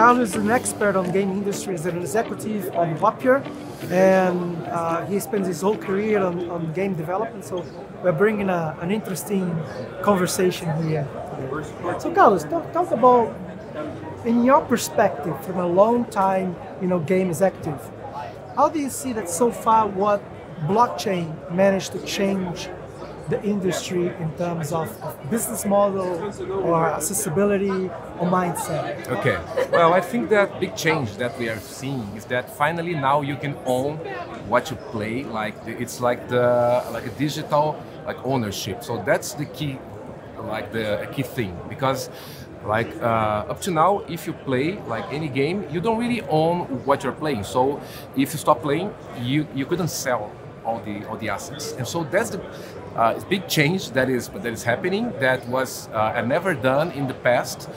Carlos is an expert on game industry as an executive on Wappier, and he spends his whole career on game development, so we're bringing an interesting conversation here today. So Carlos, talk about, in your perspective, from a long time, game executive, how do you see that so far what blockchain managed to change the industry in terms of business model or accessibility or mindset? Okay, well, I think that big change that we are seeing is that finally now you can own what you play, like a digital ownership. So that's the key, a key thing, because up to now, if you play any game, you don't really own what you're playing. So if you stop playing, you couldn't sell all the assets. And so that's the big change that is happening, that was never done in the past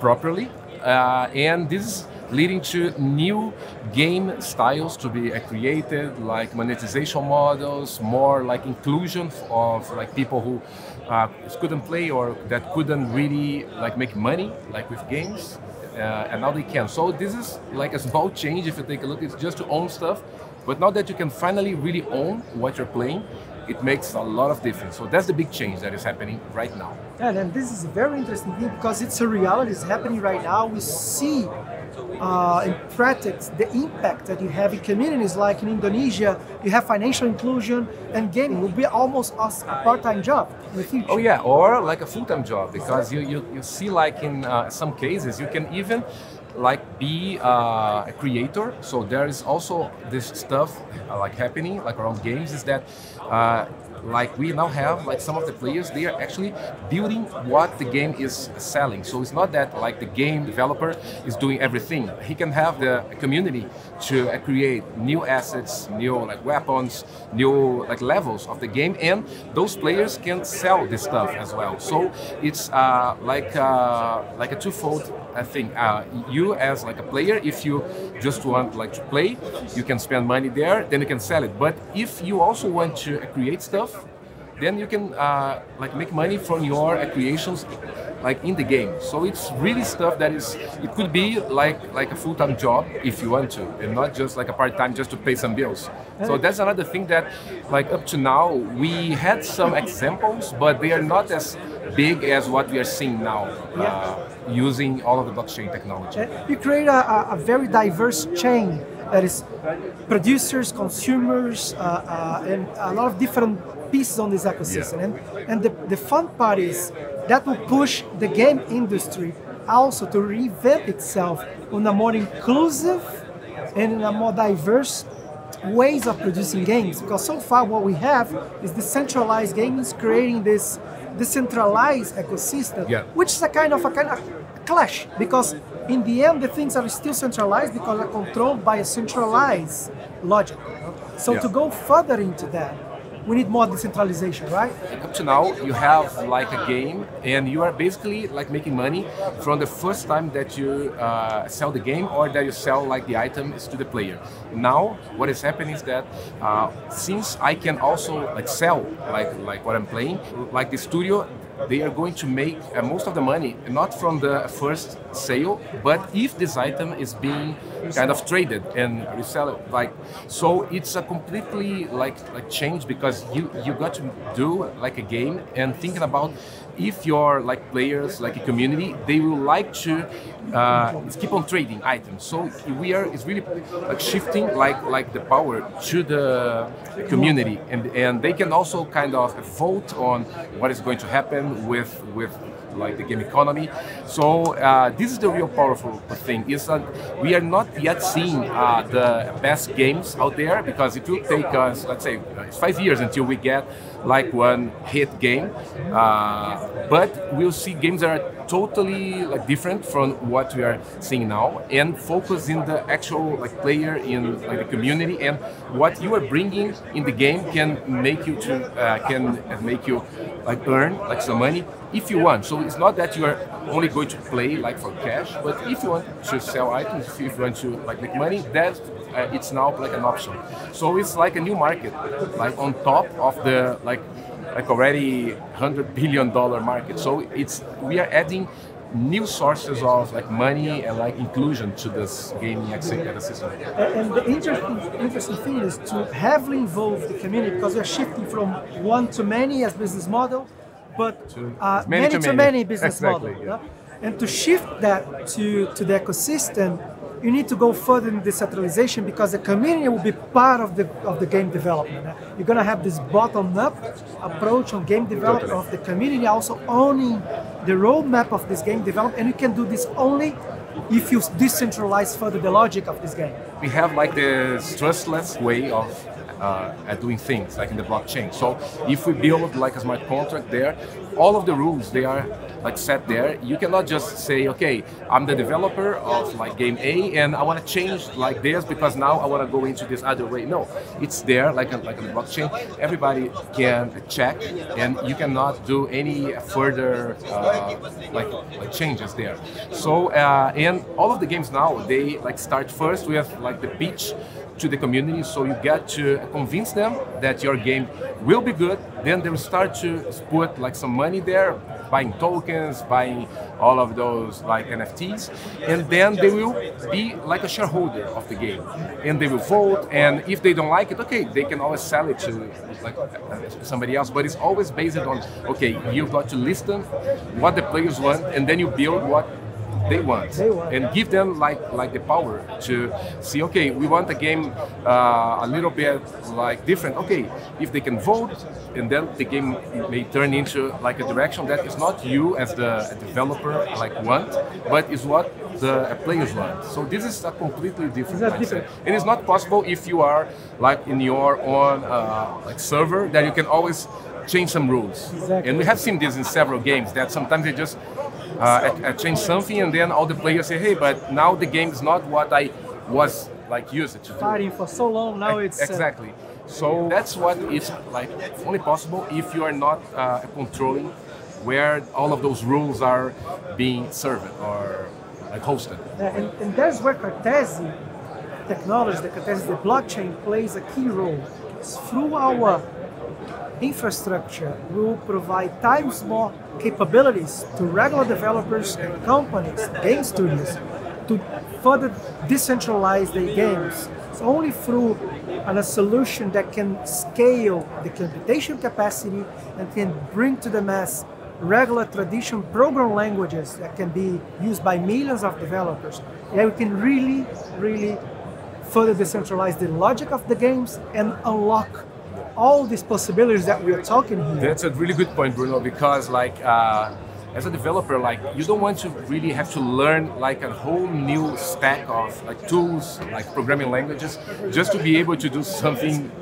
properly, and this is leading to new game styles to be created, monetization models, more inclusion of people who couldn't play or that couldn't really make money with games, and now they can. So this is a small change. If you take a look, it's just to own stuff, but now that you can finally really own what you're playing, it makes a lot of difference. So that's the big change that is happening right now. And this is a very interesting thing, because it's a reality. It's happening right now. We see in practice the impact that you have in communities like in Indonesia. You have financial inclusion, and gaming will be almost a part-time job in the future. Oh yeah, or a full-time job, because you see in some cases you can even be a creator. So there is also this stuff happening around games, is that we now have some of the players, they are actually building what the game is selling. So it's not that the game developer is doing everything. He can have the community to create new assets, new weapons, new levels of the game, and those players can sell this stuff as well. So it's a twofold thing. You as a player, if you just want to play, you can spend money there, then you can sell it. But if you also want to create stuff, then you can make money from your creations in the game. So it's really stuff that is, it could be a full-time job if you want to, and not just a part-time just to pay some bills. So that's another thing that up to now we had some examples, but they are not as big as what we are seeing now, using all of the blockchain technology. You create a very diverse chain that is producers, consumers, and a lot of different pieces on this ecosystem. Yeah. And the fun part is that will push the game industry also to revamp itself on a more inclusive and in a more diverse ways of producing games. Because so far what we have is decentralized games creating this decentralized ecosystem, which is a kind of clash, because in the end the things are still centralized because they're controlled by a centralized logic. So to go further into that, we need more decentralization, right? Up to now, you have a game, and you are basically making money from the first time that you sell the game, or that you sell the items to the player. Now, what is happening is that since I can also sell what I'm playing, the studio, they are going to make most of the money not from the first sale, but if this item is being kind of traded and resell, so it's a completely change, because you got to do a game and thinking about if your players a community, they will to keep on trading items. So it's really shifting the power to the community, and they can also kind of vote on what is going to happen with the game economy. So this is the real powerful thing, is that we are not yet seeing the best games out there, because it will take us, let's say, it's 5 years until we get one hit game, but we'll see games that are totally different from what we are seeing now, and focus in the actual player, in the community, and what you are bringing in the game can make you earn some money if you want. So it's not that you are only going to play for cash, but if you want to sell items, if you want to make money, that it's now an option. So it's a new market, on top of the already $100 billion market. So we are adding new sources of like money and like inclusion to this gaming ecosystem. And the interesting thing is to heavily involve the community, because we're shifting from one to many as business model, but many to many business model. Yeah. And to shift that to the ecosystem, you need to go further in decentralization, because the community will be part of the game development. You're going to have this bottom-up approach on game development, of the community also owning the roadmap of this game development, and you can do this only if you decentralize further the logic of this game. We have like this trustless way of doing things, like in the blockchain. So if we build like a smart contract there, all of the rules, they are like set there. You cannot just say, okay, I'm the developer of like game A and I want to change like this because now I want to go into this other way. No, it's there like a blockchain. Everybody can check, and you cannot do any further like changes there. So and all of the games now, they like start first with like the pitch to the community, so you get to convince them that your game will be good. Then they will start to put like some money there, buying tokens, buying all of those like NFTs, and then they will be like a shareholder of the game, and they will vote. And if they don't like it, okay, they can always sell it to like somebody else. But it's always based on, okay, you've got to listen what the players want, and then you build what they want, and give them like the power to see, okay, we want a game a little bit like different. Okay, if they can vote, and then the game may turn into like a direction that is not you as the developer like want, but is what the players want. So this is a completely different mindset. And it's not possible if you are like in your own like server that you can always change some rules. Exactly. And we have seen this in several games, that sometimes they just change something, and then all the players say, hey, but now the game is not what I was like used to do. Fighting for so long, now it's... Exactly. So that's what is like only possible if you are not controlling where all of those rules are being served or like hosted. And that's where Cartesi technology, the blockchain, plays a key role. It's through our infrastructure, we will provide times more capabilities to regular developers and companies, game studios, to further decentralize their games. It's only through a solution that can scale the computation capacity and can bring to the mass regular traditional program languages that can be used by millions of developers. Yeah, we can really, really further decentralize the logic of the games and unlock all these possibilities that we are talking here. That's a really good point, Bruno, because like as a developer, like you don't want to really have to learn like a whole new stack of like tools, like programming languages, just to be able to do something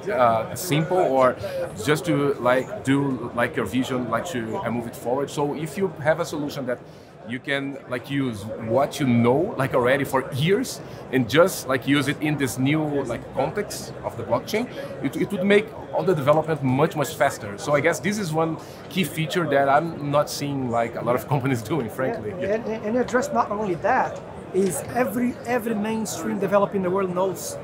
simple, or just to like do like your vision, like to move it forward. So if you have a solution that you can like use what you know like already for years and just like use it in this new like context of the blockchain, it would make all the development much faster. So I guess this is one key feature that I'm not seeing like a lot of companies doing, frankly. And address not only that, is every mainstream developer in the world knows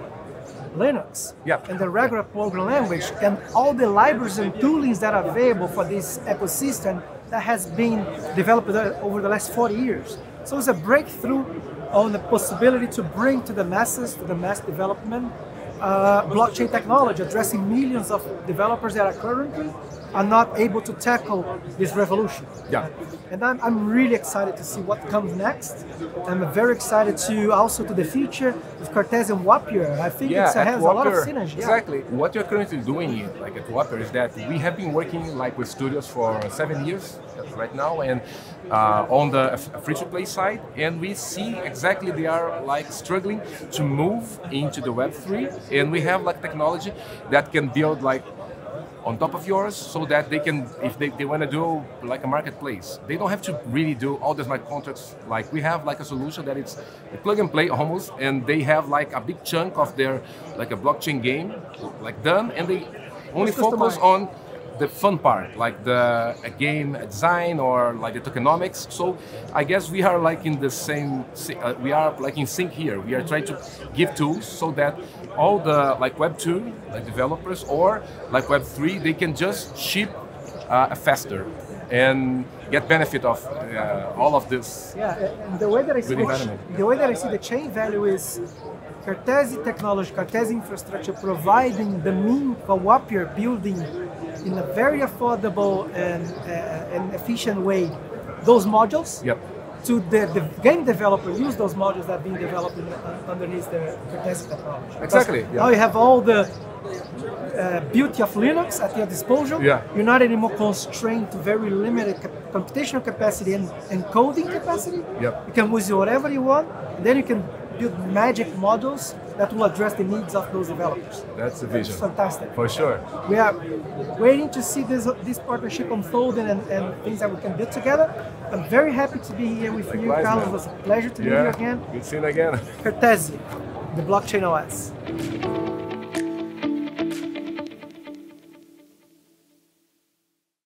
Linux, yeah, and the regular program language, and all the libraries and toolings that are available for this ecosystem that has been developed over the last 40 years. So it's a breakthrough on the possibility to bring to the masses, to the mass development, blockchain technology, addressing millions of developers that are currently not able to tackle this revolution. Yeah. And I'm really excited to see what comes next. I'm very excited also to the future of Cartesi and Wappier. I think it has Wappier, a lot of synergy. Exactly. Yeah. What you're currently doing like at Wappier is that we have been working like with studios for 7 years right now, and on the free-to-play side, and we see exactly they are like struggling to move into the Web3, and we have like technology that can build like on top of yours, so that they can, if they want to do like a marketplace, they don't have to really do all the smart contracts. Like we have like a solution that it's a plug and play almost, and they have like a big chunk of their like a blockchain game like done, and they only focus on the fun part, like the game design or like the tokenomics. So I guess we are like in the same, we are like in sync here. We are trying to give tools so that all the like Web2 like developers or like Web3, they can just ship faster. and get benefit of all of this. Yeah, and the way that I see the chain value is Cartesi technology, Cartesi infrastructure providing the means for Wappier building in a very affordable and efficient way those modules. Yep. To the game developer, use those modules that are being developed underneath the Cartesi technology. Exactly. Yeah. Now you have all the beauty of Linux at your disposal. Yeah. You're not anymore constrained to very limited computational capacity and coding capacity. Yep. You can use whatever you want, and then you can build magic models that will address the needs of those developers. That's the vision. That's fantastic. For sure. We are waiting to see this partnership unfolding and things that we can build together. I'm very happy to be here with you, Carlos. It was a pleasure to meet you again. Good seeing you again. Cartesi, the blockchain OS.